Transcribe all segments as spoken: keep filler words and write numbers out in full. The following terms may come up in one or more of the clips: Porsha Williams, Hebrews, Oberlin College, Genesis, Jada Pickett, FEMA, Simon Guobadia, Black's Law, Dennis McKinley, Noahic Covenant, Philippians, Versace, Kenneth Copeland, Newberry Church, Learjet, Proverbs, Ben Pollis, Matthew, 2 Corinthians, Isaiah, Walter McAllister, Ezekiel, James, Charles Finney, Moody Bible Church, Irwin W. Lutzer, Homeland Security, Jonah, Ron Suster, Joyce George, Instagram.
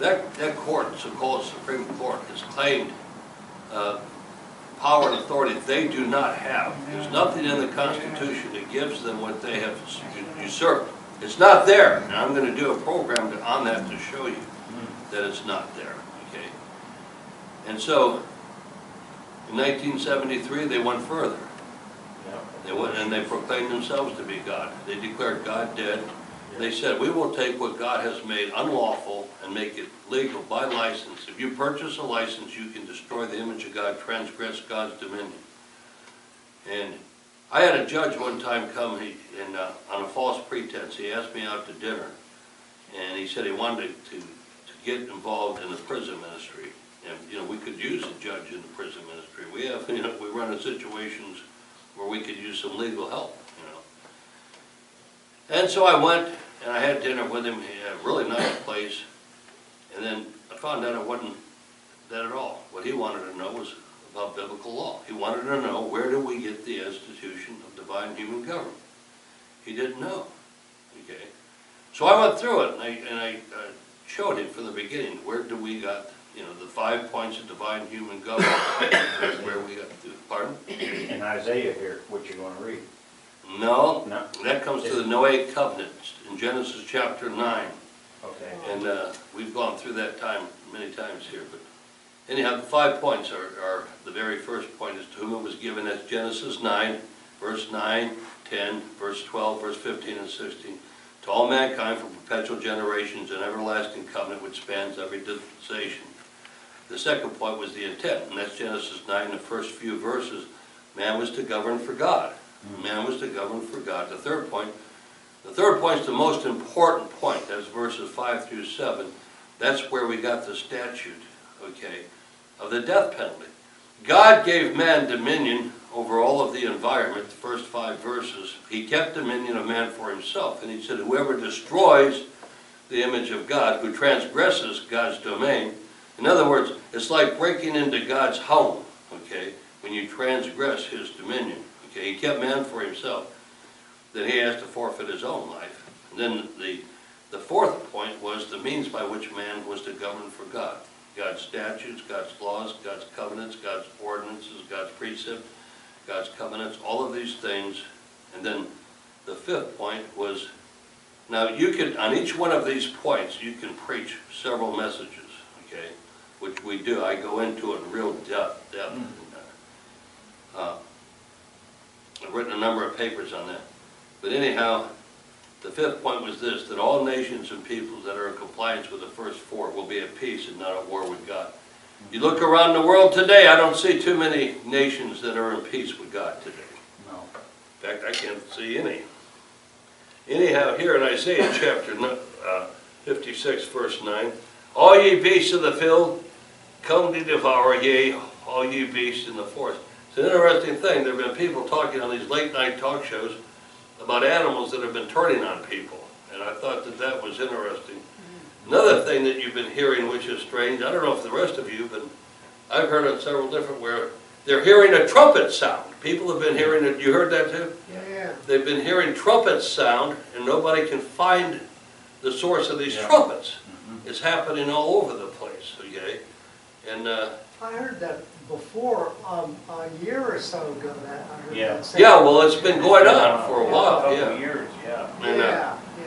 That, that court, so-called Supreme Court, has claimed uh, power and authority they do not have. There's nothing in the Constitution that gives them what they have usurped. It's not there. And I'm going to do a program on that to show you that it's not there. Okay. And so, in nineteen seventy-three, they went further. They went and they proclaimed themselves to be God. They declared God dead. They said, we will take what God has made unlawful and make it legal by license. If you purchase a license, you can destroy the image of God, transgress God's dominion. And I had a judge one time come he, and, uh, on a false pretense. He asked me out to dinner, and he said he wanted to, to, to get involved in the prison ministry. And, you know, we could use a judge in the prison ministry. We have, you know, we run in situations where we could use some legal help, you know. And so I went, and I had dinner with him. He had a really nice place. And then I found out it wasn't that at all. What he wanted to know was about biblical law. He wanted to know, where do we get the institution of divine human government? He didn't know. Okay. So I went through it, and I, and I uh, showed him from the beginning, where do we got, you know, the five points of divine human government, where we got to, pardon? In Isaiah here, what you're going to read. No, no, that comes to the Noahic Covenant in Genesis chapter nine. Okay. And uh, we've gone through that time many times here. But anyhow, the five points are, are the very first point is to whom it was given. That's Genesis nine, verse nine, ten, verse twelve, verse fifteen, and sixteen. To all mankind for perpetual generations, an everlasting covenant which spans every dispensation. The second point was the intent, and that's Genesis nine, the first few verses. Man was to govern for God. Man was to govern for God. The third point, the third point is the most important point. That's verses five through seven. That's where we got the statute, okay, of the death penalty. God gave man dominion over all of the environment. The first five verses, he kept dominion of man for himself, and he said, "Whoever destroys the image of God, who transgresses God's domain." In other words, it's like breaking into God's home. Okay, when you transgress His dominion. Okay, he kept man for himself. Then he has to forfeit his own life. And then the, the fourth point was the means by which man was to govern for God. God's statutes, God's laws, God's covenants, God's ordinances, God's precepts, God's covenants, all of these things. And then the fifth point was, now you can, on each one of these points, you can preach several messages, okay, which we do. I go into it in real depth. depth and, uh, uh, I've written a number of papers on that. But anyhow, the fifth point was this, that all nations and peoples that are in compliance with the first four will be at peace and not at war with God. You look around the world today, I don't see too many nations that are in peace with God today. No. In fact, I can't see any. Anyhow, here in Isaiah chapter uh, fifty-six, verse nine, all ye beasts of the field, come to devour, yea, all ye beasts in the forest. It's an interesting thing. There have been people talking on these late-night talk shows about animals that have been turning on people, and I thought that that was interesting. Mm-hmm. Another thing that you've been hearing, which is strange, I don't know if the rest of you, but I've heard it several different where they're hearing a trumpet sound. People have been hearing it. You heard that too? Yeah. yeah. They've been hearing trumpet sound, and nobody can find the source of these yeah. trumpets. Mm-hmm. It's happening all over the place. Okay, and uh, I heard that before, um, a year or so ago, that I heard yeah. that yeah, well, it's been going on for a yeah, while. A yeah. years, yeah. And, yeah. Uh,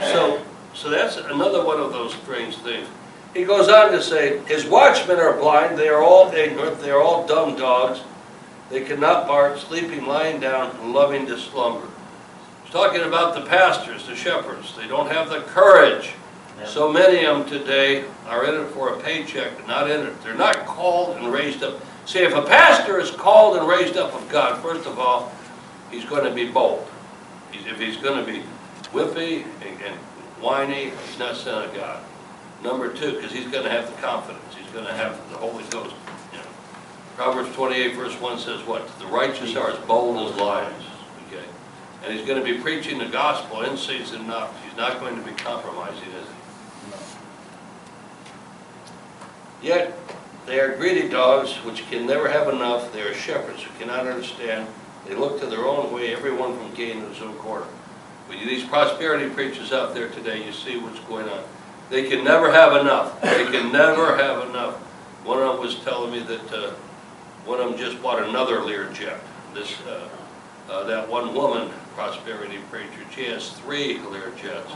yeah so, so that's another one of those strange things. He goes on to say, his watchmen are blind, they are all ignorant, they are all dumb dogs. They cannot bark, sleeping, lying down, and loving to slumber. He's talking about the pastors, the shepherds. They don't have the courage. So many of them today are in it for a paycheck, but not in it. They're not called and raised up. See, if a pastor is called and raised up of God, first of all, he's going to be bold. He's, if he's going to be whippy and, and whiny, he's not son of God. Number two, because he's going to have the confidence. He's going to have the Holy Ghost. You know. Proverbs twenty-eight, verse one says what? The righteous are as bold as lions. Okay? And he's going to be preaching the gospel in season and out. He's not going to be compromising, is he? Yet they are greedy dogs which can never have enough. They are shepherds who cannot understand. They look to their own way, everyone from gain to his own quarter. With these prosperity preachers out there today, you see what's going on. They can never have enough. They can never have enough. One of them was telling me that uh, one of them just bought another Learjet. This, uh, uh, that one woman, prosperity preacher, she has three Learjets.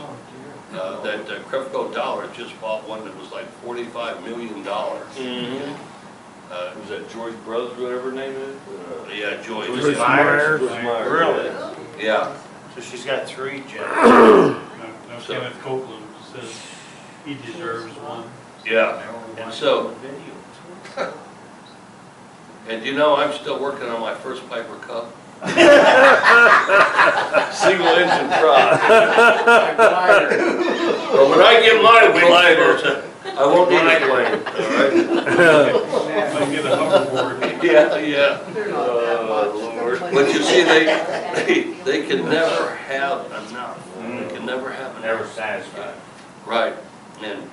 Uh, that uh, Kripco Dollar just bought one that was like forty-five million dollars. Mm-hmm. Uh, was that George Brothers, whatever her name is? Uh, yeah, Joyce. George Myers. Really? Yeah. So she's got three jets. Now, now so, Kenneth Copeland says he deserves one. Yeah. And so, and you know, I'm still working on my first Piper Cub. Single engine prop. But when I get my wings, I won't be night lane. I get a hoverboard. Yeah, yeah. Oh, Lord. But you see, they, they they can never have enough. Mm. They can never have enough. Never satisfied. Right. And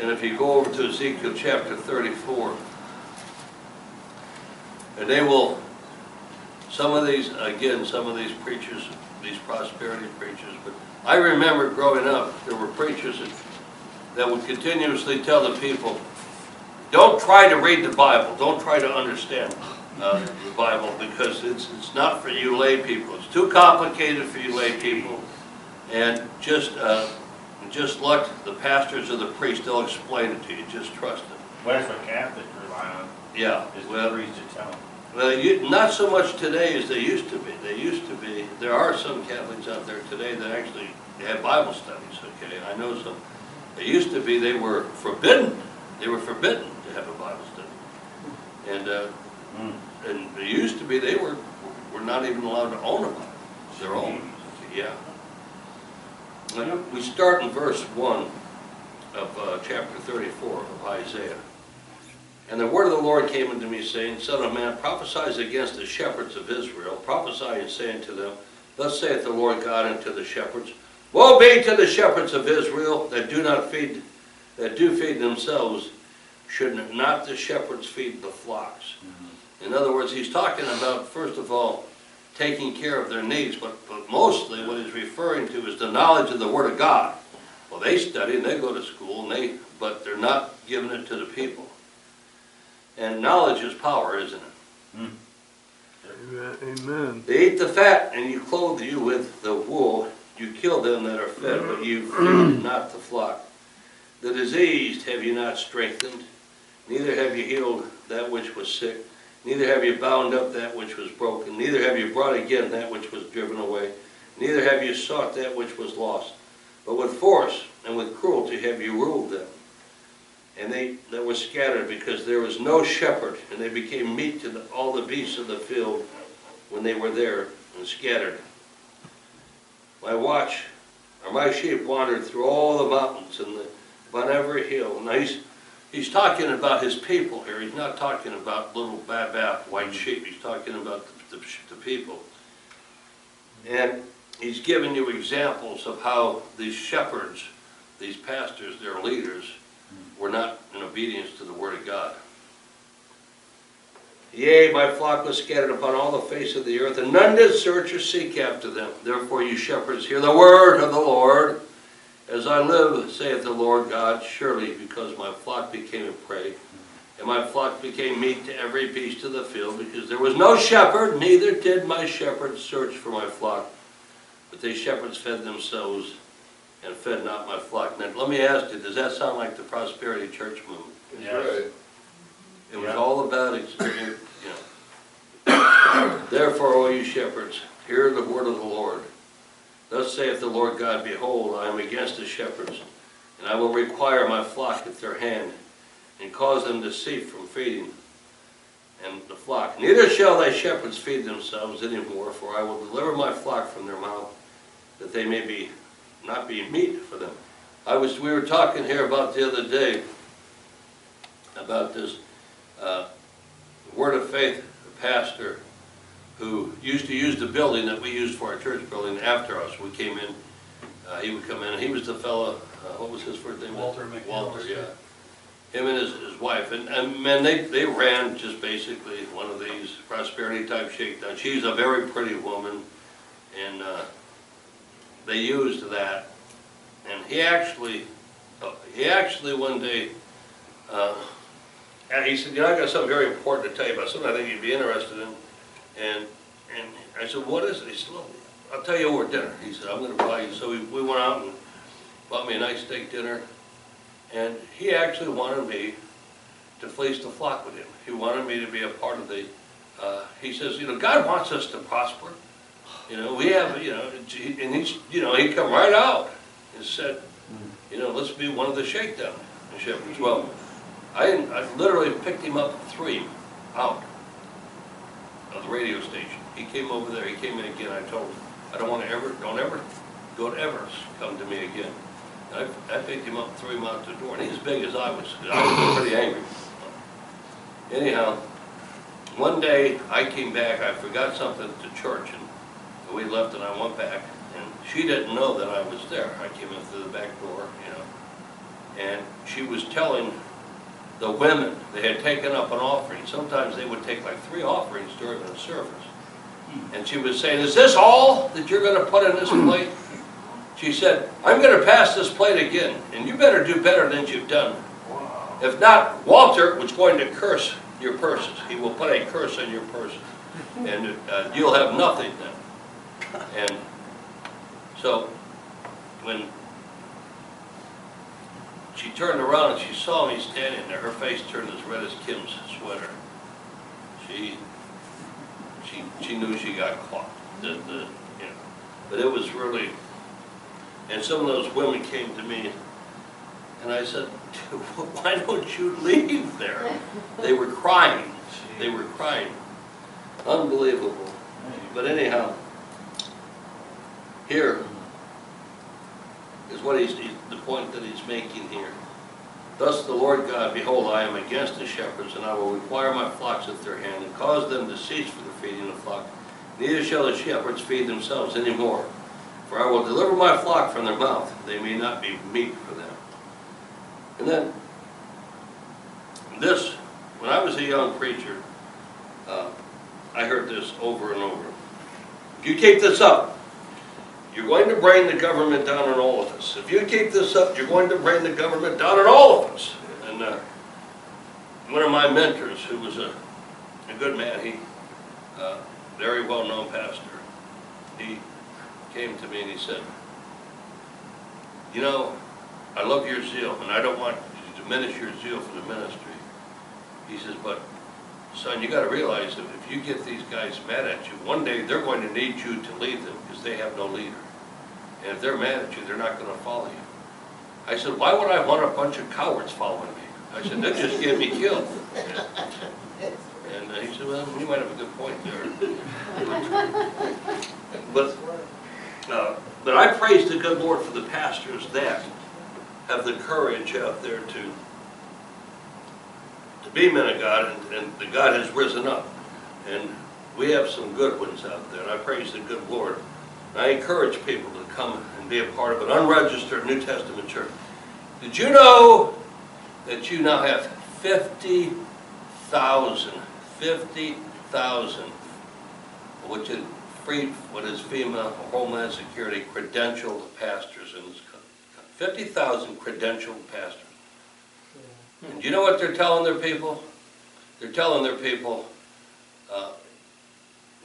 and if you go over to Ezekiel chapter thirty-four, and they will. Some of these, again, some of these preachers, these prosperity preachers. But I remember growing up, there were preachers that. that would continuously tell the people, don't try to read the Bible, don't try to understand uh, the Bible, because it's, it's not for you lay people. It's too complicated for you lay people. And just uh, just let the pastors or the priests, they'll explain it to you, just trust them. Well, that's what Catholics rely on. Yeah. Is well, the priests to tell them. Well, you, not so much today as they used to be. They used to be. There are some Catholics out there today that actually have Bible studies, okay? I know some. It used to be they were forbidden. They were forbidden to have a Bible study, and uh, mm. and it used to be they were were not even allowed to own a Bible. Their own, yeah. We start in verse one of uh, chapter thirty-four of Isaiah. And the word of the Lord came unto me, saying, Son of man, prophesy against the shepherds of Israel. Prophesy and saying to them, Thus saith the Lord God unto the shepherds. Woe be to the shepherds of Israel that do not feed, that do feed themselves, should not the shepherds feed the flocks? Mm-hmm. In other words, he's talking about, first of all, taking care of their needs, but, but mostly what he's referring to is the knowledge of the Word of God. Well, they study and they go to school, and they, but they're not giving it to the people. And knowledge is power, isn't it? Mm. Amen. They eat the fat, and you clothe you with the wool. You kill them that are fed, but you feed not the flock. The diseased have you not strengthened, neither have you healed that which was sick, neither have you bound up that which was broken, neither have you brought again that which was driven away, neither have you sought that which was lost. But with force and with cruelty have you ruled them. And they that were scattered, because there was no shepherd, and they became meat to the, all the beasts of the field when they were there and scattered. My watch, or my sheep wandered through all the mountains and the, on every hill. Now he's, he's talking about his people here. He's not talking about little bab-bab white sheep. He's talking about the, the, the people. And he's giving you examples of how these shepherds, these pastors, their leaders, were not in obedience to the Word of God. Yea, my flock was scattered upon all the face of the earth, and none did search or seek after them. Therefore, you shepherds, hear the word of the Lord. As I live, saith the Lord God, surely because my flock became a prey, and my flock became meat to every beast of the field, because there was no shepherd, neither did my shepherds search for my flock. But they shepherds fed themselves, and fed not my flock. Now, let me ask you, does that sound like the prosperity church movement? Yes. Right. It was yeah. all about experience. Yeah. Therefore, O you shepherds, hear the word of the Lord. Thus saith the Lord God, Behold, I am against the shepherds, and I will require my flock at their hand, and cause them to cease from feeding and the flock. Neither shall thy shepherds feed themselves any more, for I will deliver my flock from their mouth, that they may be not be meat for them. I was we were talking here about the other day about this. Uh, Word of Faith pastor who used to use the building that we used for our church building after us. We came in, uh, he would come in, he was the fellow, uh, what was his first name? Walter McAllister. Walter, yeah. Him and his, his wife. And, and man, they, they ran just basically one of these prosperity type shakedowns. She's a very pretty woman, and uh, they used that. And he actually he actually one day, uh, he said, "You know, I got something very important to tell you about, something I think you'd be interested in." And and I said, "What is it?" He said, "Look, I'll tell you over dinner." He said, "I'm going to buy you." So we, we went out and bought me a nice steak dinner, and he actually wanted me to fleece the flock with him. He wanted me to be a part of the, uh, he says, you know, God wants us to prosper. You know, we have, you know, and he's, you know, he come right out and said, you know, let's be one of the shakedown shepherds. Well, I, didn't, I literally picked him up three out of the radio station. He came over there, he came in again, I told him, I don't want to ever, don't ever, don't ever come to me again. And I, I picked him up, threw him out the door, and he's as big as I was. I was pretty angry. Anyhow, one day I came back, I forgot something at the church, and we left and I went back, and she didn't know that I was there. I came in through the back door, you know, and she was telling the women, they had taken up an offering. Sometimes they would take like three offerings during the service. And she was saying, "Is this all that you're going to put in this plate?" She said, "I'm going to pass this plate again, and you better do better than you've done. Wow. If not, Walter was going to curse your purses. He will put a curse on your purse, and uh, you'll have nothing then." And so when she turned around and she saw me standing there, her face turned as red as Kim's sweater. She... She, she knew she got caught, the, the, you know. But it was really, and some of those women came to me, and I said, "Dude, why don't you leave there?" They were crying. They were crying. Unbelievable. But anyhow, here is what he's, he's the point that he's making here. "Thus the Lord God, behold, I am against the shepherds, and I will require my flocks at their hand, and cause them to cease from the feeding of the flock. Neither shall the shepherds feed themselves any more. For I will deliver my flock from their mouth, they may not be meat for them." And then, this, when I was a young preacher, uh, I heard this over and over. "If you keep this up, you're going to bring the government down on all of us. If you keep this up, you're going to bring the government down on all of us." And uh, one of my mentors, who was a, a good man, he, uh, very well-known pastor, he came to me and he said, "You know, I love your zeal, and I don't want to diminish your zeal for the ministry." He says, "But son, you got to realize that if you get these guys mad at you, one day they're going to need you to lead them because they have no leader. And if they're mad at you, they're not going to follow you." I said, "Why would I want a bunch of cowards following me?" I said, "That just get me killed." And uh, he said, "Well, you might have a good point there." But, uh, but I praise the good Lord for the pastors that have the courage out there to to be men of God, and, and the God has risen up. And we have some good ones out there, and I praise the good Lord. And I encourage people to come and be a part of an unregistered New Testament church. Did you know that you now have fifty thousand, fifty thousand, which is free, what is FEMA, Homeland Security, credentialed pastors in this country? fifty thousand credentialed pastors. And you know what they're telling their people? They're telling their people uh,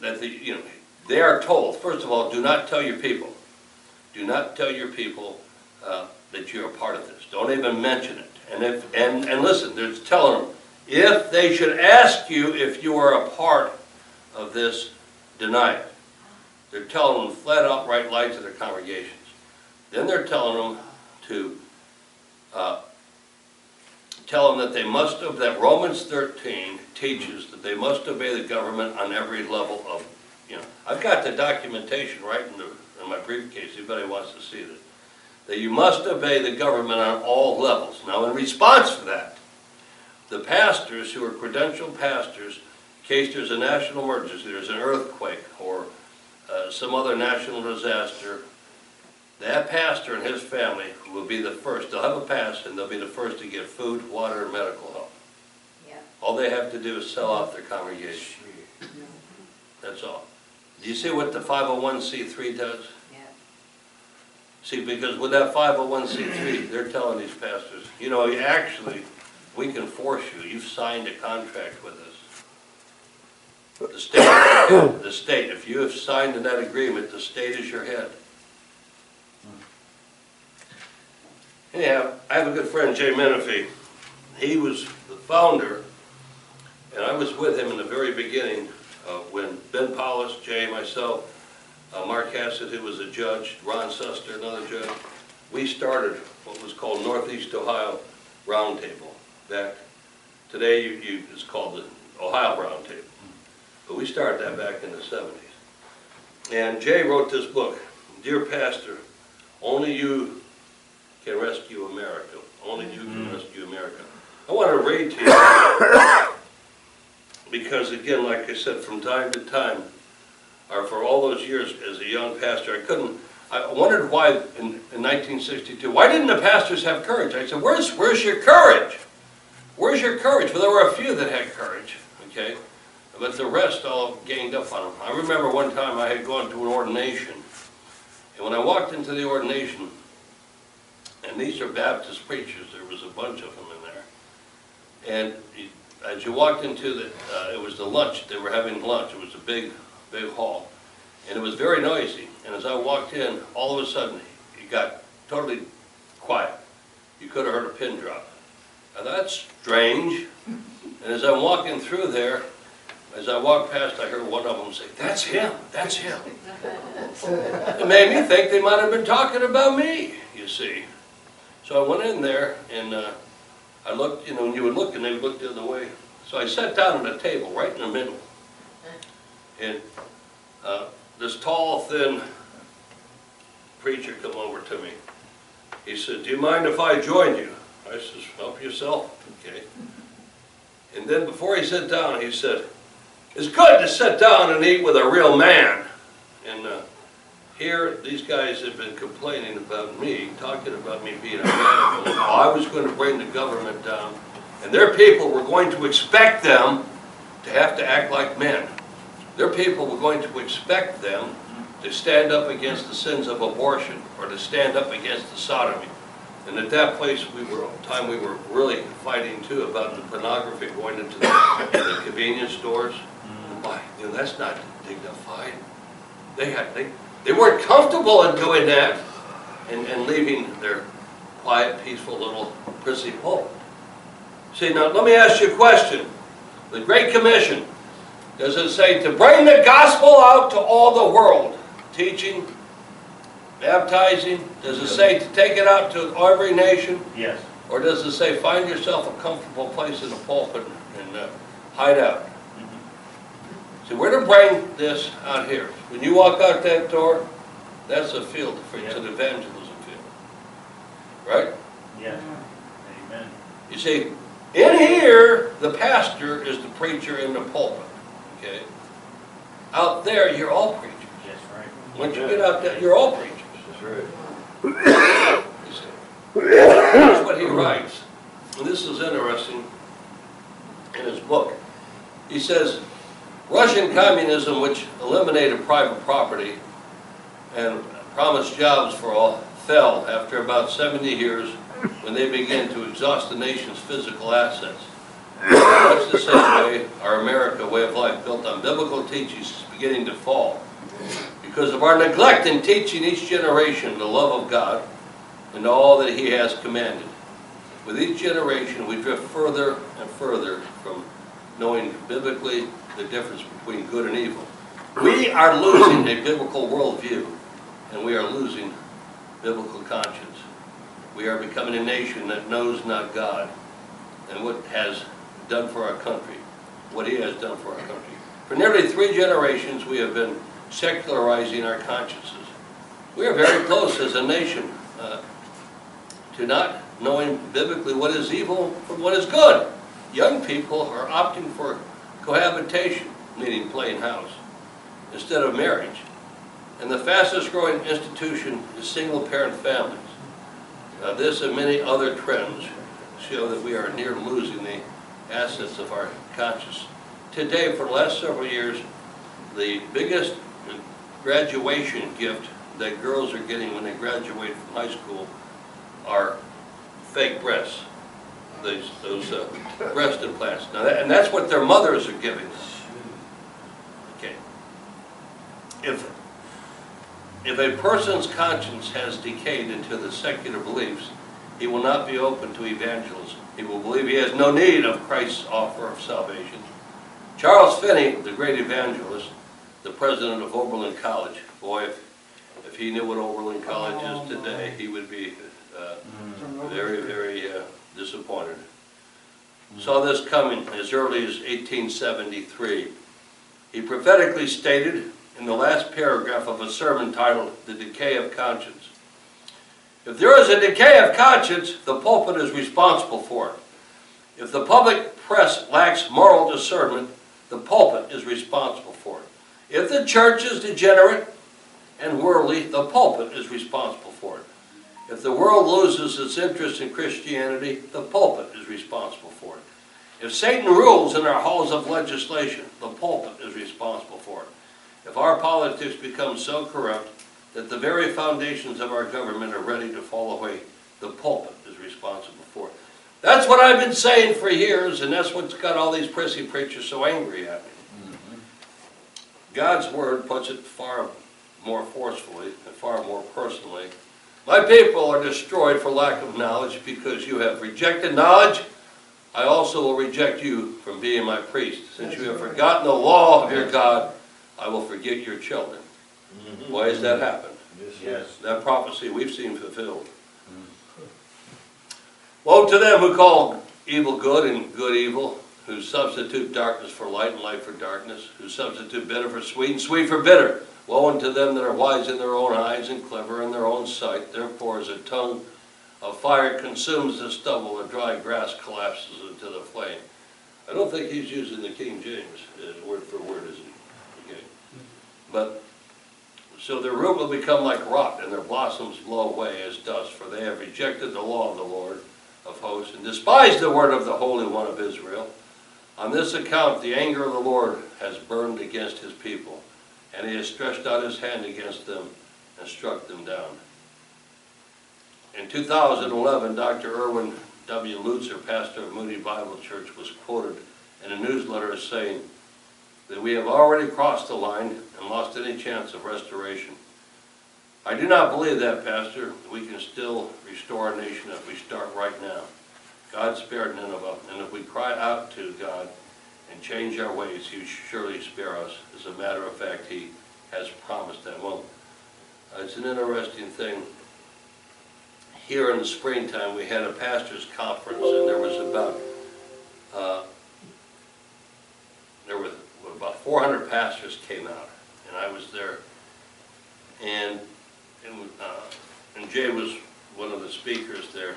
that they, you know, they are told, first of all, do not tell your people. Do not tell your people uh, that you're a part of this. Don't even mention it. And if and, and listen, they're telling them, if they should ask you if you are a part of this, deny it. They're telling them flat out right lies to their congregations. Then they're telling them to... Uh, tell them that they must, that Romans thirteen teaches that they must obey the government on every level of, you know. I've got the documentation right in, the, in my briefcase, anybody wants to see it. That you must obey the government on all levels. Now in response to that, the pastors who are credentialed pastors, in case there's a national emergency, there's an earthquake or uh, some other national disaster, that pastor and his family will be the first. They'll have a pass, and they'll be the first to get food, water, and medical help. Yeah. All they have to do is sell out their congregation. That's all. Do you see what the five oh one c three does? Yeah. See, because with that five oh one c three, they're telling these pastors, you know, actually, we can force you. You've signed a contract with us. The state, the state, if you have signed in that agreement, the state is your head. Anyhow, I have a good friend, Jay Menifee. He was the founder, and I was with him in the very beginning uh, when Ben Pollis, Jay, myself, Uh, Mark Hassett, who was a judge, Ron Suster, another judge, we started what was called Northeast Ohio Roundtable. Back today, you, you, it's called the Ohio Roundtable, but we started that back in the seventies. And Jay wrote this book, Dear Pastor, Only You Can Rescue America. Only You Can Rescue America. I want to read to you because, again, like I said, from time to time, or for all those years as a young pastor, I couldn't, I wondered why in, in nineteen sixty-two, why didn't the pastors have courage? I said, where's, where's your courage? Where's your courage? Well, there were a few that had courage, okay? But the rest all ganged up on them. I remember one time I had gone to an ordination, and when I walked into the ordination, and these are Baptist preachers, there was a bunch of them in there, and you, as you walked into the, uh, it was the lunch, they were having lunch, it was a big, big hall, and it was very noisy, and as I walked in, all of a sudden it got totally quiet. You could have heard a pin drop. Now that's strange. And as I'm walking through there, as I walked past, I heard one of them say, that's him, that's him. It made me think they might have been talking about me, you see. So I went in there, and uh, I looked, you know, and you would look and they would look the other way. So I sat down at a table right in the middle. And uh, this tall, thin preacher come over to me. He said, do you mind if I join you? I said, help yourself, okay. And then before he sat down, he said, it's good to sit down and eat with a real man. And uh, here, these guys have been complaining about me, talking about me being a man. I was going to bring the government down, and their people were going to expect them to have to act like men. Their people were going to expect them to stand up against the sins of abortion or to stand up against the sodomy. And at that place, we were, time we were really fighting too about the pornography going into the, the convenience stores. Why? You know, that's not dignified. They had they they weren't comfortable in doing that and, and leaving their quiet, peaceful little prissy hole. See, now let me ask you a question. The Great Commission. Does it say to bring the gospel out to all the world? Teaching, baptizing? Does it say to take it out to every nation? Yes. Or does it say find yourself a comfortable place in the pulpit and uh, hide out? Mm-hmm. See, we're to bring this out here. When you walk out that door, that's a field. For, yeah. It's an evangelism field. Right? Yeah. Amen. You see, in here, the pastor is the preacher in the pulpit. Okay. Out there, you're all preachers. That's right. Once you get out there, you're all preachers. That's right. That's what he writes. And this is interesting in his book. He says, Russian communism, which eliminated private property and promised jobs for all, fell after about seventy years when they began to exhaust the nation's physical assets. Much the same way, our America way of life built on biblical teachings is beginning to fall. Because of our neglect in teaching each generation the love of God and all that He has commanded. With each generation, we drift further and further from knowing biblically the difference between good and evil. We are losing a biblical worldview, and we are losing biblical conscience. We are becoming a nation that knows not God and what has done for our country, what He has done for our country. For nearly three generations, we have been secularizing our consciences. We are very close as a nation uh, to not knowing biblically what is evil from what is good. Young people are opting for cohabitation, meaning plain house, instead of marriage. And the fastest growing institution is single-parent families. Uh, this and many other trends show that we are near losing the assets of our conscience. Today, for the last several years, the biggest graduation gift that girls are getting when they graduate from high school are fake breasts, these, those uh, breast implants. Now that, and that's what their mothers are giving them. Okay. If, if a person's conscience has decayed into the secular beliefs, he will not be open to evangelism. He will believe he has no need of Christ's offer of salvation. Charles Finney, the great evangelist, the president of Oberlin College, boy, if, if he knew what Oberlin College oh, is today, he would be uh, mm-hmm. very, very uh, disappointed. Mm-hmm. Saw this coming as early as eighteen seventy-three. He prophetically stated in the last paragraph of a sermon titled, "The Decay of Conscience." If there is a decay of conscience, the pulpit is responsible for it. If the public press lacks moral discernment, the pulpit is responsible for it. If the church is degenerate and worldly, the pulpit is responsible for it. If the world loses its interest in Christianity, the pulpit is responsible for it. If Satan rules in our halls of legislation, the pulpit is responsible for it. If our politics become so corrupt that the very foundations of our government are ready to fall away, the pulpit is responsible for it. That's what I've been saying for years, and that's what's got all these prissy preachers so angry at me. Mm-hmm. God's word puts it far more forcefully and far more personally. My people are destroyed for lack of knowledge. Because you have rejected knowledge, I also will reject you from being my priest. Since that's you have right. forgotten the law of your God, I will forget your children. Mm-hmm. Why has that happened? Yes, yes. That prophecy we've seen fulfilled. Mm. Woe to them who call evil good and good evil, who substitute darkness for light and light for darkness, who substitute bitter for sweet and sweet for bitter. Woe unto them that are wise in their own eyes and clever in their own sight. Therefore, as a tongue of fire consumes the stubble, the dry grass collapses into the flame. I don't think he's using the King James as word for word, is he? Okay. But so their root will become like rot, and their blossoms blow away as dust, for they have rejected the law of the Lord of hosts, and despised the word of the Holy One of Israel. On this account the anger of the Lord has burned against his people, and he has stretched out his hand against them and struck them down. In two thousand eleven, Doctor Irwin W. Lutzer, pastor of Moody Bible Church, was quoted in a newsletter as saying that we have already crossed the line and lost any chance of restoration. I do not believe that, Pastor. We can still restore our nation if we start right now. God spared Nineveh, and if we cry out to God and change our ways, he will surely spare us. As a matter of fact, he has promised that. Well, it's an interesting thing. Here in the springtime, we had a pastor's conference, and there was about, uh, there was about four hundred pastors came out, and I was there, and and, uh, and Jay was one of the speakers there.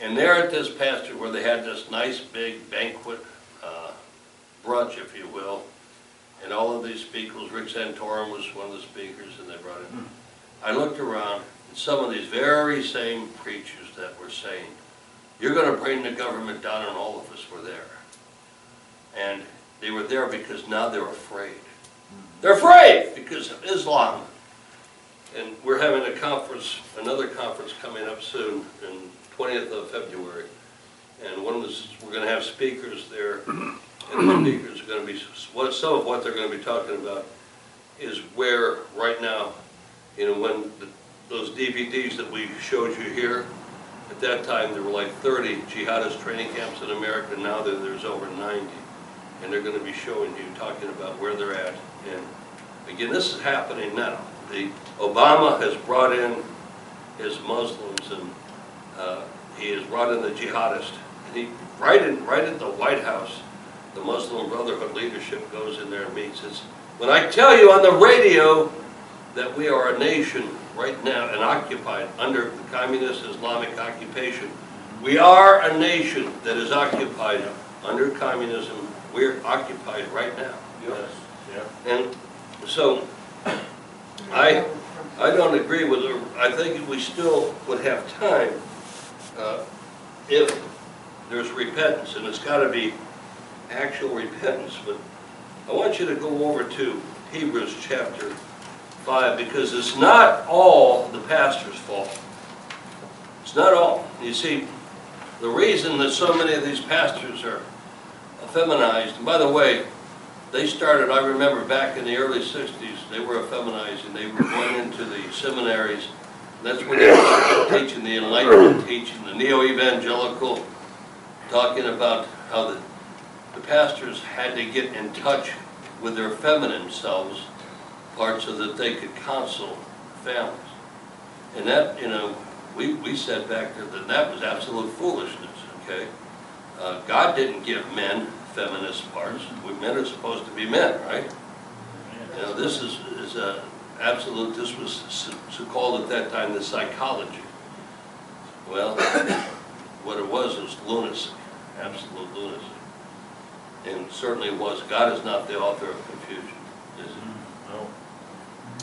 And there at this pastor where they had this nice big banquet, uh, brunch, if you will, and all of these speakers, Rick Santorum was one of the speakers, and they brought in. I looked around, and some of these very same preachers that were saying, "You're going to bring the government down," and all of us were there. And they were there because now they're afraid. They're afraid because of Islam. And we're having a conference, another conference coming up soon, on twentieth of February. And one of the, we're going to have speakers there, and the speakers are going to be, what, some of what they're going to be talking about is where right now, you know, when the, those D V Ds that we showed you here, at that time there were like thirty jihadist training camps in America, now there, there's over ninety. And they're going to be showing you, talking about where they're at. And again, this is happening now. The Obama has brought in his Muslims, and uh, he has brought in the jihadists. And he, right in, right at the White House, the Muslim Brotherhood leadership goes in there and meets us. When I tell you on the radio that we are a nation right now and occupied under the communist Islamic occupation, we are a nation that is occupied under communism. We're occupied right now. Yes. Yeah. And so I I don't agree with her. I think we still would have time uh, if there's repentance, and it's got to be actual repentance. But I want you to go over to Hebrews chapter by it, because it's not all the pastor's fault. It's not all. You see, the reason that so many of these pastors are effeminized, and by the way, they started, I remember back in the early sixties, they were effeminized and they were going into the seminaries. That's when they were teaching the Enlightenment, teaching the neo-evangelical, talking about how the, the pastors had to get in touch with their feminine selves, parts so that they could counsel families. And that, you know, we, we said back there that that was absolute foolishness, okay? Uh, God didn't give men feminist parts. We men are supposed to be men, right? You know, this is, is a absolute, this was so called at that time the psychology. Well, what it was was lunacy, absolute lunacy. And certainly was, God is not the author of confusion, is he?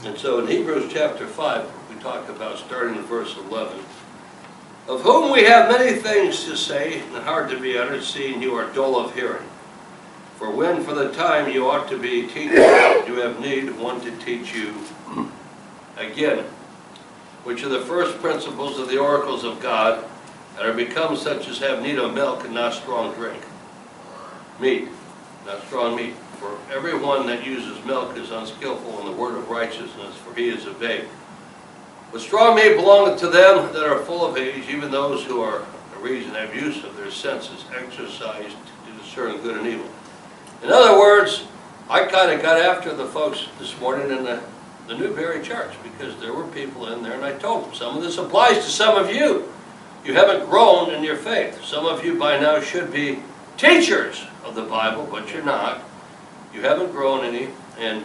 No. And so in Hebrews chapter five, we talk about, starting in verse eleven, of whom we have many things to say, and hard to be uttered, seeing you are dull of hearing. For when for the time you ought to be teaching, you have need of one to teach you again, which are the first principles of the oracles of God, and are become such as have need of milk and not strong drink. Meat, not strong meat. For everyone that uses milk is unskillful in the word of righteousness, for he is of age. But strong meat belongeth to them that are full of age, even those who are the reason have use of their senses exercised to discern good and evil. In other words, I kind of got after the folks this morning in the, the Newberry Church, because there were people in there, and I told them, some of this applies to some of you. You haven't grown in your faith. Some of you by now should be teachers of the Bible, but you're not. You haven't grown any, and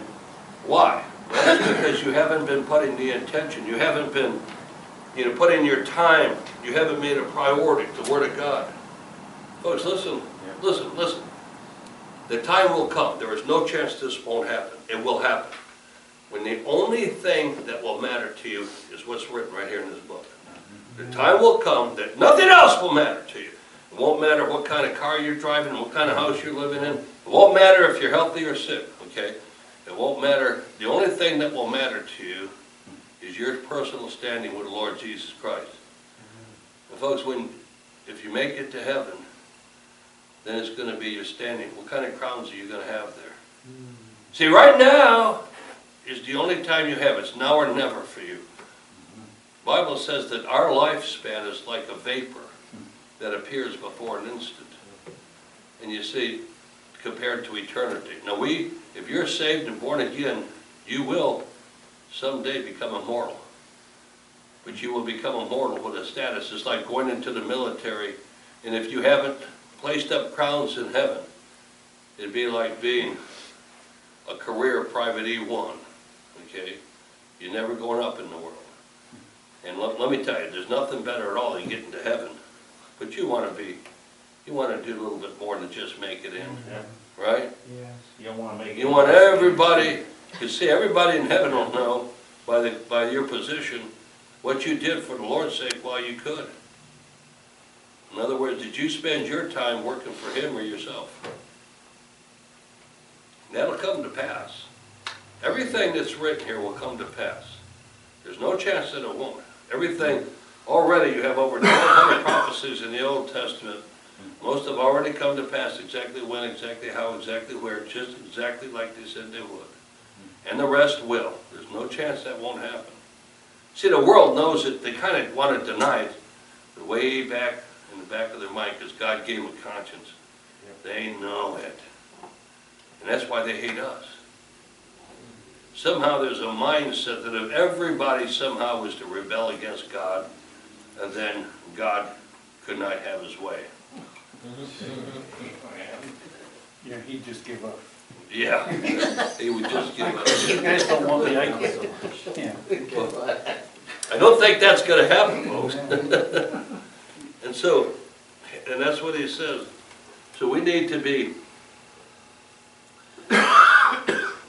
why? Well, that's because you haven't been putting the attention. You haven't been, you know, putting your time. You haven't made a priority the Word of God. Folks, listen, listen, listen. The time will come. There is no chance this won't happen. It will happen. When the only thing that will matter to you is what's written right here in this book. The time will come that nothing else will matter to you. It won't matter what kind of car you're driving, what kind of house you're living in. It won't matter if you're healthy or sick, okay? It won't matter. The only thing that will matter to you is your personal standing with the Lord Jesus Christ. And folks, when, if you make it to heaven, then it's going to be your standing. What kind of crowns are you going to have there? See, right now is the only time you have it. It's now or never for you. The Bible says that our lifespan is like a vapor that appears before an instant. And you see, compared to eternity. Now we, if you're saved and born again, you will someday become immortal. But you will become immortal with a status. It's like going into the military, and if you haven't placed up crowns in heaven, it'd be like being a career private E one, okay? You're never going up in the world. And let, let me tell you, there's nothing better at all than getting to heaven. But you want to be, you want to do a little bit more than just make it in. Yeah. Right? Yes. You don't want to make. You want everybody, you see, everybody in heaven will know by the by your position what you did for the Lord's sake while you could. In other words, did you spend your time working for Him or yourself? That'll come to pass. Everything that's written here will come to pass. There's no chance that it won't. Everything, already you have over twelve hundred prophecies in the Old Testament. Most have already come to pass, exactly when, exactly how, exactly where, just exactly like they said they would. And the rest will. There's no chance that won't happen. See, the world knows it. They kind of want to deny it. But way back in the back of their mind, because God gave them a conscience, they know it. And that's why they hate us. Somehow there's a mindset that if everybody somehow was to rebel against God, then God could not have His way. Yeah, he'd just give up. Yeah, he would just give up. You guys don't want me, I know so much. Yeah. Well, I don't think that's going to happen, folks. And so, and that's what he says. So we need to be,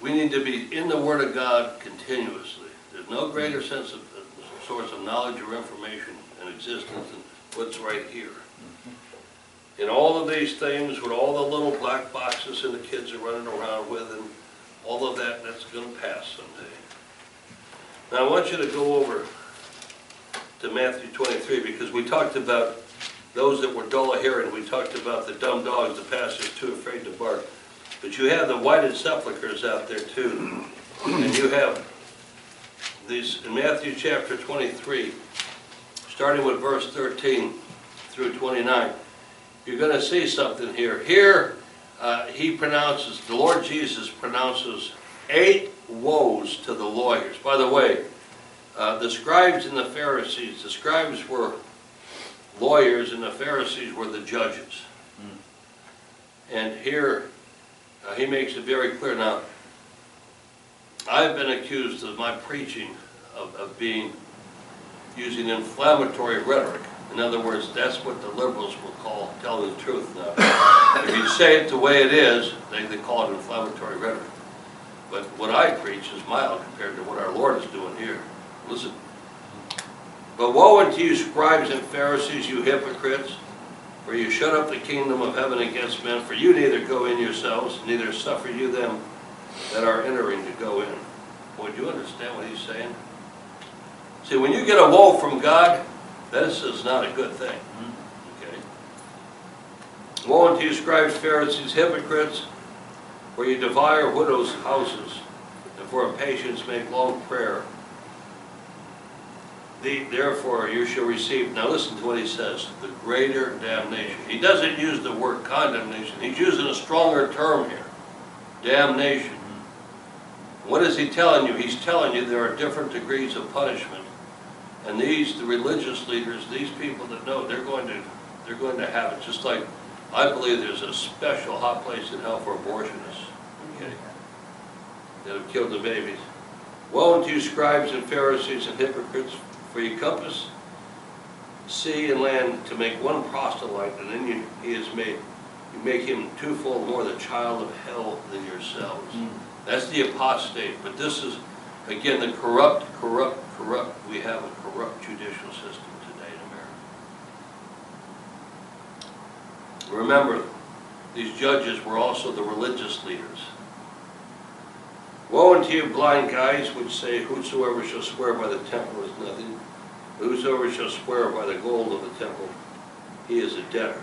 we need to be in the Word of God continuously. There's no greater sense of uh, source of knowledge or information in existence than what's right here. In all of these things, with all the little black boxes and the kids are running around with and all of that, that's going to pass someday. Now I want you to go over to Matthew twenty-three, because we talked about those that were dull of hearing. We talked about the dumb dogs, the pastors too afraid to bark. But you have the whited sepulchres out there too. And you have these in Matthew chapter twenty-three, starting with verse thirteen through twenty-nine. You're going to see something here. Here uh, he pronounces, the Lord Jesus pronounces eight woes to the lawyers. By the way, uh, the scribes and the Pharisees, the scribes were lawyers and the Pharisees were the judges. Mm. And here uh, he makes it very clear. Now, I've been accused of my preaching of, of being using inflammatory rhetoric. In other words, that's what the liberals will call telling the truth now. If you say it the way it is, they, they call it inflammatory rhetoric. But what I preach is mild compared to what our Lord is doing here. Listen. But woe unto you, scribes and Pharisees, you hypocrites, for you shut up the kingdom of heaven against men, for you neither go in yourselves, neither suffer you them that are entering to go in. Would you understand what he's saying? See, when you get a woe from God, this is not a good thing. Okay. Woe unto you, scribes, Pharisees, hypocrites, for you devour widows' houses, and for impatience make long prayer. The, therefore you shall receive, now listen to what he says, the greater damnation. He doesn't use the word condemnation. He's using a stronger term here, damnation. What is he telling you? He's telling you there are different degrees of punishment. And these, the religious leaders, these people that know, they're going to, they're going to have it. Just like I believe there's a special hot place in hell for abortionists, okay, that have killed the babies. Woe unto you, scribes and Pharisees and hypocrites, for you compass sea and land to make one proselyte, and then you, he is made, you make him twofold more the child of hell than yourselves. Mm. That's the apostate. But this is, again, the corrupt, corrupt, corrupt. We have a corrupt judicial system today in America. Remember, these judges were also the religious leaders. Woe unto you, blind guys, which say, whosoever shall swear by the temple is nothing, whosoever shall swear by the gold of the temple, he is a debtor.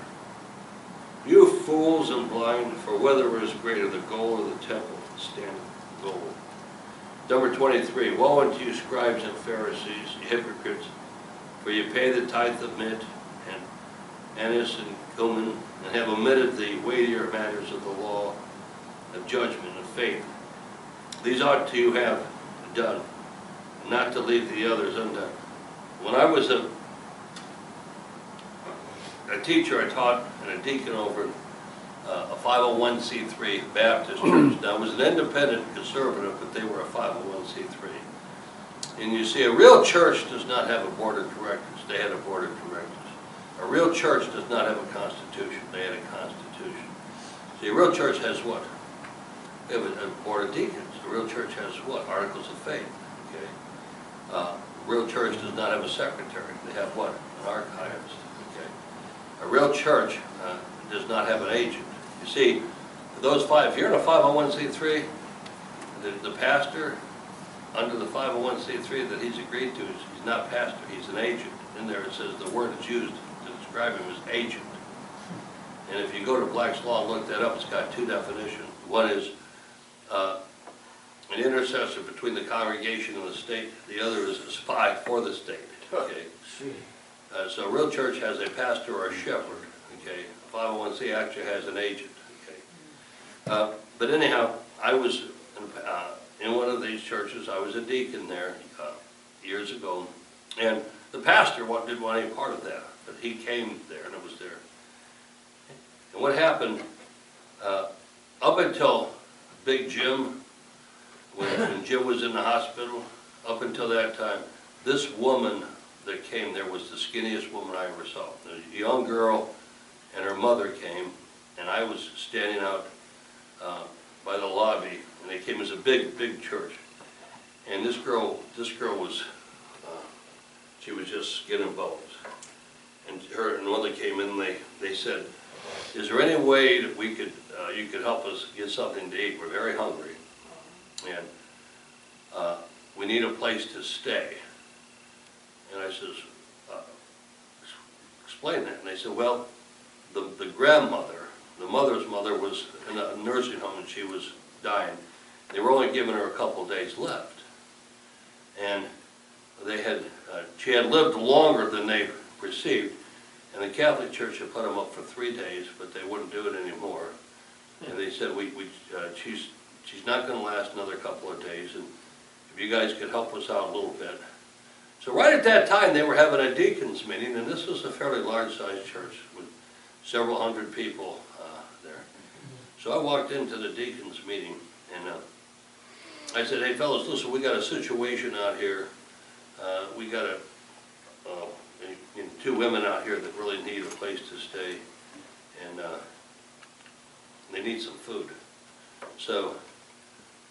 You fools and blind, for whether is greater, the gold or the temple, standeth gold. Number twenty-three, woe unto you, scribes and Pharisees, hypocrites, for you pay the tithe of mint and anise and cumin, and have omitted the weightier matters of the law of judgment and faith. These ought to you have done, and not to leave the others undone. When I was a, a teacher, I taught and a deacon over uh, a five oh one c three Baptist church. Now, it was an independent conservative, but they were a five oh one c three. And you see, a real church does not have a board of directors. They had a board of directors. A real church does not have a constitution. They had a constitution. See, a real church has what? They have a, a board of deacons. The real church has what? Articles of faith. Okay. Uh, real church does not have a secretary. They have what? An archivist. Okay. A real church uh, does not have an agent. You see, those five. If you're in a five oh one c three, the, the pastor under the five oh one c three that he's agreed to, is he's not pastor. He's an agent. In there it says the word that's used to describe him is agent. And if you go to Black's Law and look that up, it's got two definitions. One is Uh, an intercessor between the congregation and the state. The other is a spy for the state. Okay. Uh, so a real church has a pastor or a shepherd. Okay. A five oh one c actually has an agent. Okay. Uh, but anyhow, I was in, uh, in one of these churches. I was a deacon there uh, years ago, and the pastor didn't want any part of that. But he came there, and it was there. And what happened uh, up until Big Jim, when, when Jim was in the hospital, up until that time, this woman that came there was the skinniest woman I ever saw. A young girl and her mother came, and I was standing out uh, by the lobby, and they came as a big, big church. And this girl, this girl was, uh, she was just skin and bones. And her and mother came in, and they, they said, is there any way that we could, uh, you could help us get something to eat? We're very hungry. And uh, we need a place to stay. And I says, uh, explain that. And they said, well, the, the grandmother, the mother's mother, was in a nursing home and she was dying. They were only giving her a couple days left. And they had, uh, she had lived longer than they received. And the Catholic Church had put them up for three days, but they wouldn't do it anymore. And they said, we, we, uh, she's, she's not going to last another couple of days, and if you guys could help us out a little bit. So right at that time, they were having a deacons meeting, and this was a fairly large-sized church with several hundred people uh, there. So I walked into the deacons meeting, and uh, I said, hey, fellas, listen, we got a situation out here. Uh, we got a, uh, you know, two women out here that really need a place to stay, and uh, they need some food. So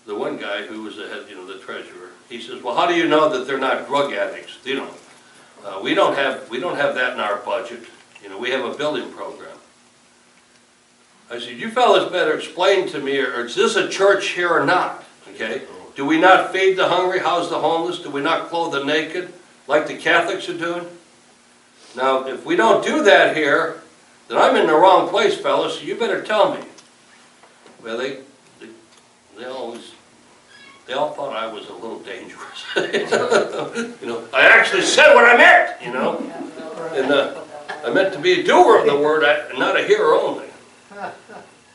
the one guy who was the head, you know, the treasurer, he says, well, how do you know that they're not drug addicts? You know, uh, we don't have we don't have that in our budget. You know, we have a building program. I said, you fellas better explain to me, or is this a church here or not? Okay, do we not feed the hungry, house the homeless? Do we not clothe the naked, like the Catholics are doing? Now, if we don't do that here, then I'm in the wrong place, fellas, so you better tell me. Well, they, they, they always, they all thought I was a little dangerous. You know, I actually said what I meant, you know. And uh, I meant to be a doer of the word, and not a hearer only.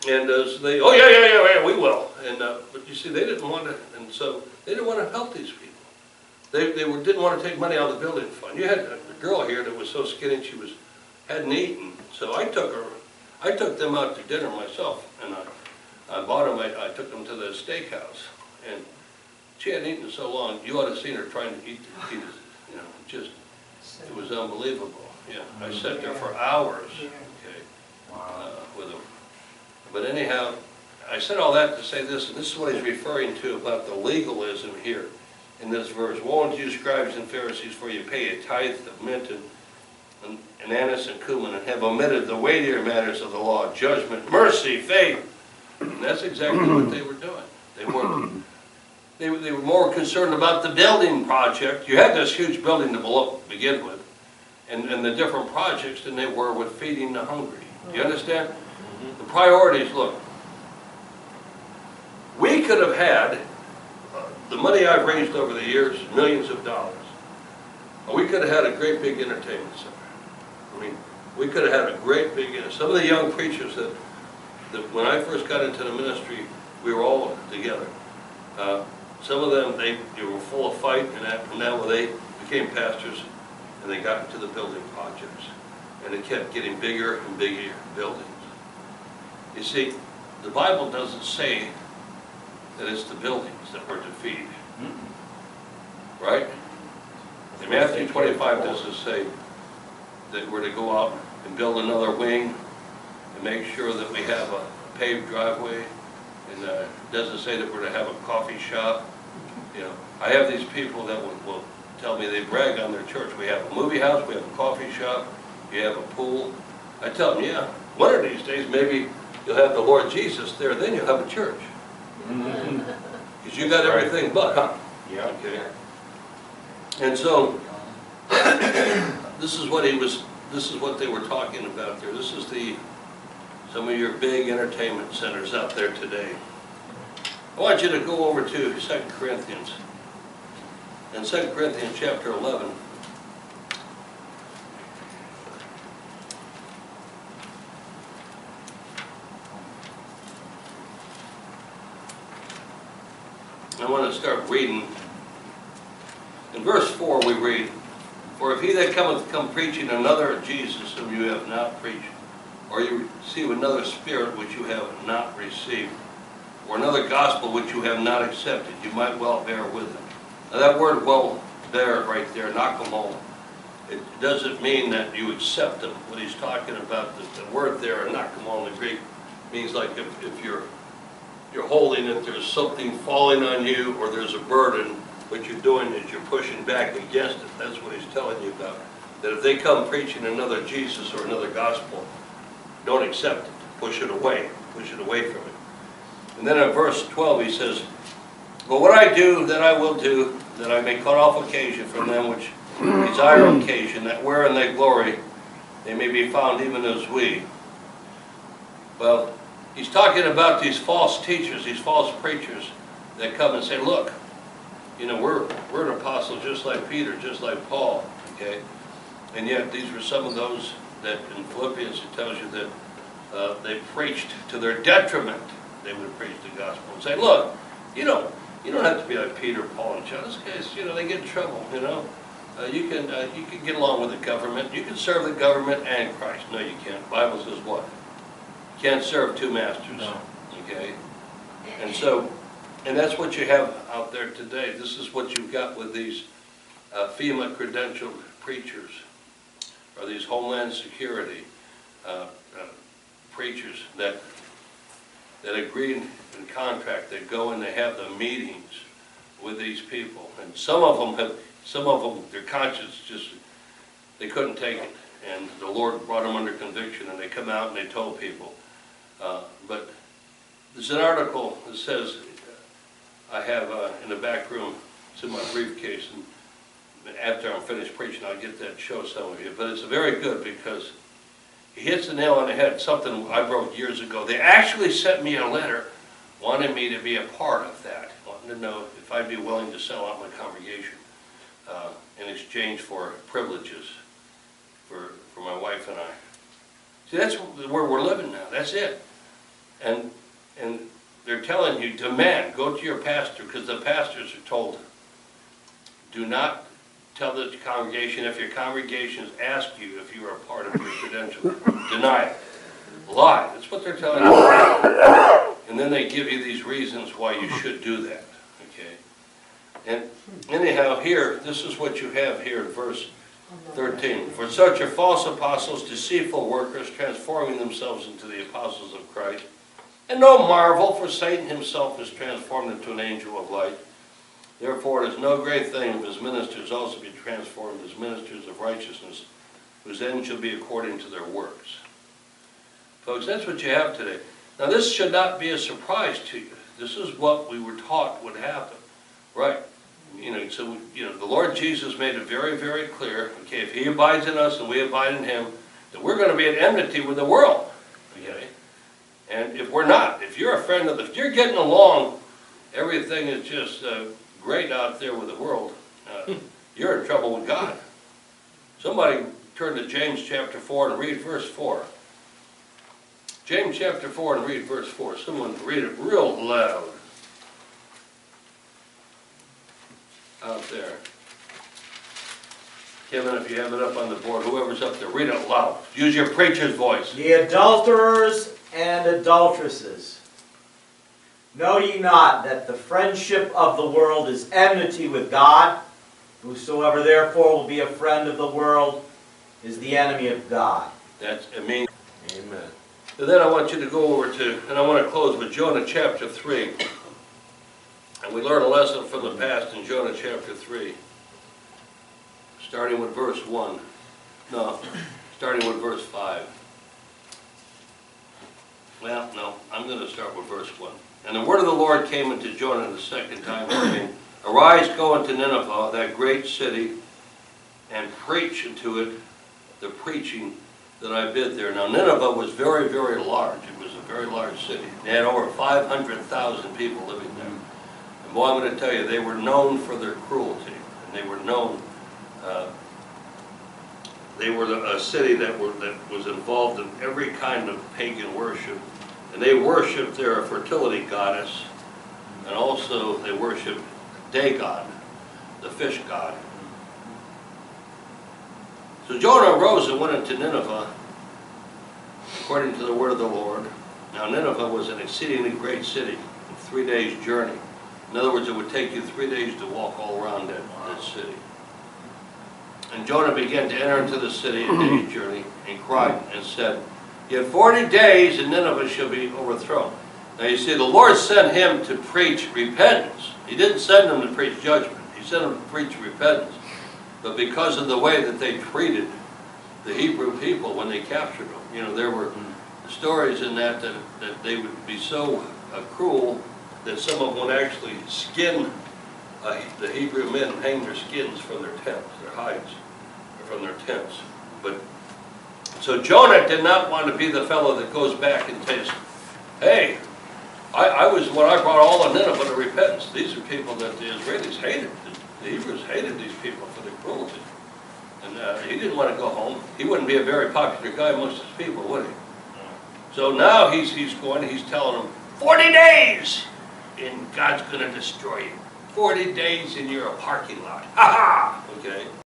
And uh, so they, oh yeah, yeah, yeah, yeah, we will. And uh, but you see, they didn't want to, and so they didn't want to help these people. They, they were, didn't want to take money out of the building fund. You had a girl here that was so skinny she was hadn't eaten, so I took her, I took them out to dinner myself, and I, I bought them. I, I took them to the steakhouse, and she hadn't eaten so long. You ought to have seen her trying to eat, eat it, you know, just it was unbelievable. Yeah, I sat there for hours, okay, uh, with them. But anyhow, I said all that to say this, and this is what he's referring to about the legalism here. In this verse, woe unto you, scribes and Pharisees, for you pay a tithe of mint and, and, and anise and cumin, and have omitted the weightier matters of the law, judgment, mercy, faith. And that's exactly what they were doing. They weren't. They, they were more concerned about the building project. You had this huge building to begin with, and, and the different projects than they were with feeding the hungry. Do you understand? The priorities, look. We could have had the money I've raised over the years, millions of dollars. We could have had a great big entertainment center. I mean, we could have had a great big, some of the young preachers that, that when I first got into the ministry, we were all together. Uh, some of them, they, they were full of fight, and that, and that they became pastors, and they got into the building projects. And it kept getting bigger and bigger buildings. You see, the Bible doesn't say that it's the buildings that were to feed, mm-hmm. right? In Matthew twenty-five does it say that we're to go out and build another wing and make sure that we have a paved driveway, and uh, it doesn't say that we're to have a coffee shop. You know, I have these people that will, will tell me, they brag on their church. We have a movie house, we have a coffee shop, you have a pool. I tell them, yeah, one of these days maybe you'll have the Lord Jesus there, then you'll have a church. Because you got everything but, huh? Yeah. Okay. And so, this is what he was. This is what they were talking about there. This is the some of your big entertainment centers out there today. I want you to go over to Second Corinthians. In Second Corinthians chapter eleven. I want to start reading. In verse four we read, for if he that cometh come preaching another Jesus whom you have not preached, or you receive another spirit which you have not received, or another gospel which you have not accepted, you might well bear with him. Now that word well bear right there, nakamo, it doesn't mean that you accept him. What he's talking about, the, the word there, nakamo in the Greek, means like if, if you're You're holding it, there's something falling on you, or there's a burden. What you're doing is you're pushing back against it. That's what he's telling you about. That if they come preaching another Jesus or another gospel, don't accept it. Push it away. Push it away from it. And then in verse twelve he says, but what I do, that I will do, that I may cut off occasion from them which desire occasion, that wherein they glory, they may be found even as we. Well, he's talking about these false teachers, these false preachers that come and say, look, you know, we're, we're an apostle just like Peter, just like Paul, okay? And yet these were some of those that in Philippians it tells you that uh, they preached to their detriment. They would preach the gospel and say, look, you know, you don't have to be like Peter, Paul, and John. These guys, you know, they get in trouble, you know. Uh, you can uh, you can get along with the government. You can serve the government and Christ. No, you can't. The Bible says what? You can't serve two masters. No. Okay? And so, and that's what you have out there today. This is what you've got with these uh, FEMA credentialed preachers, or these Homeland Security uh, uh, preachers that that agree in contract. They go and they have the meetings with these people, and some of them have. Some of them, their conscience just, they couldn't take it. And the Lord brought them under conviction, and they come out and they told people. Uh, but there's an article that says, I have uh, in the back room, it's in my briefcase, and after I'm finished preaching, I'll get that, show some of you. But it's very good because he hits the nail on the head, something I wrote years ago. They actually sent me a letter wanting me to be a part of that, wanting to know if I'd be willing to sell out my congregation. Uh, in exchange for privileges for, for my wife and I. See, that's where we're living now. That's it. And, and they're telling you, demand, go to your pastor, because the pastors are told, do not tell the congregation. If your congregations ask you if you are a part of your credential, deny it. Lie. That's what they're telling you. And then they give you these reasons why you should do that. Okay? And anyhow, here, this is what you have here in verse thirteen. For such are false apostles, deceitful workers, transforming themselves into the apostles of Christ. And no marvel, for Satan himself is transformed into an angel of light. Therefore it is no great thing if his ministers also be transformed as ministers of righteousness, whose end shall be according to their works. Folks, that's what you have today. Now this should not be a surprise to you. This is what we were taught would happen. Right. You know, so, you know, the Lord Jesus made it very, very clear, okay, if he abides in us and we abide in him, that we're going to be at enmity with the world, okay? And if we're not, if you're a friend of the, if you're getting along, everything is just uh, great out there with the world, uh, you're in trouble with God. Somebody turn to James chapter four and read verse four. James chapter four and read verse four. Someone read it real loud. Out there. Kevin, if you have it up on the board, whoever's up there, read it loud. Use your preacher's voice. Ye adulterers and adulteresses, know ye not that the friendship of the world is enmity with God? Whosoever therefore will be a friend of the world is the enemy of God. That's I mean. Amen. And then I want you to go over to, and I want to close with Jonah chapter three. And we learn a lesson from the past in Jonah chapter three, starting with verse one. No, starting with verse five. Well, no, I'm going to start with verse one. And the word of the Lord came unto Jonah the second time, saying, Arise, go unto Nineveh, that great city, and preach unto it the preaching that I bid there. Now, Nineveh was very, very large. It was a very large city. They had over five hundred thousand people living there. Well, I'm going to tell you, they were known for their cruelty, and they were known. Uh, they were a city that were that was involved in every kind of pagan worship, and they worshipped their fertility goddess, and also they worshipped Dagon, the fish god. So Jonah arose and went into Nineveh, according to the word of the Lord. Now Nineveh was an exceedingly great city, a three days' journey. In other words, it would take you three days to walk all around that, that city. And Jonah began to enter into the city a day's journey, and cried and said, Yet forty days and Nineveh shall be overthrown. Now you see, the Lord sent him to preach repentance. He didn't send him to preach judgment. He sent him to preach repentance. But because of the way that they treated the Hebrew people when they captured them, you know, there were stories in that that, that they would be so uh, cruel that some of them would actually skin uh, the Hebrew men hang their skins from their tents, their hides from their tents. But so Jonah did not want to be the fellow that goes back and says, hey, I, I was when I brought all of Nineveh to repentance. These are people that the Israelis hated. The Hebrews hated these people for their cruelty. And uh, he didn't want to go home. He wouldn't be a very popular guy amongst his people, would he? So now he's, he's going, he's telling them, forty days and God's going to destroy you. forty days and you're a parking lot. Ha ha! Okay.